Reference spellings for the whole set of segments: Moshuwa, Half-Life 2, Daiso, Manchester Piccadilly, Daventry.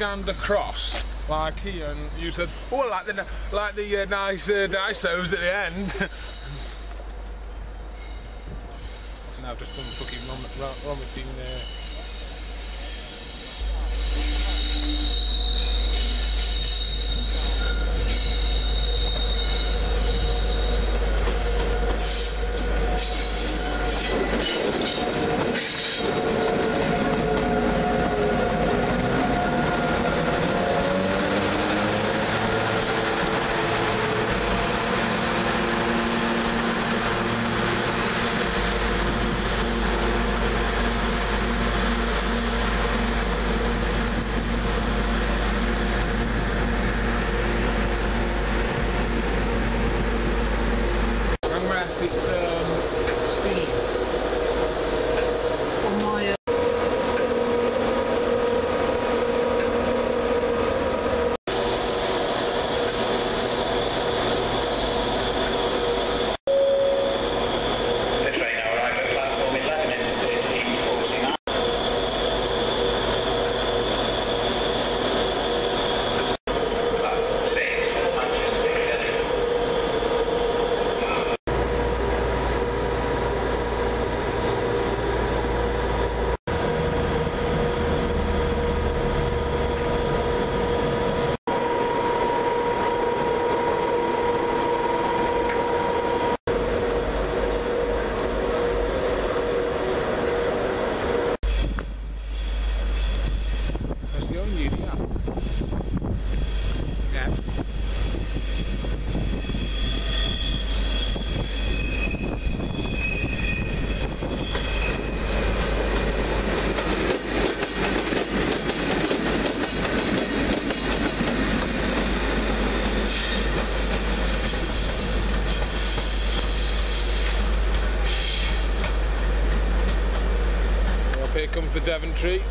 scanned across, like here, and you said, oh, like the nice Daisos at the end. So now I've just done fucking rummaging there. It's steam. On my The train now arrived at platform 11 is the 13:49. Platform 6 for Manchester Piccadilly. Here comes the Daventry.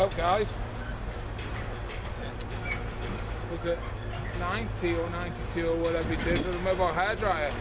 help, guys. Was it 90 or 92 or whatever it is with a mobile hairdryer?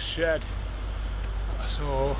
next shed. So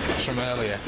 it's from earlier.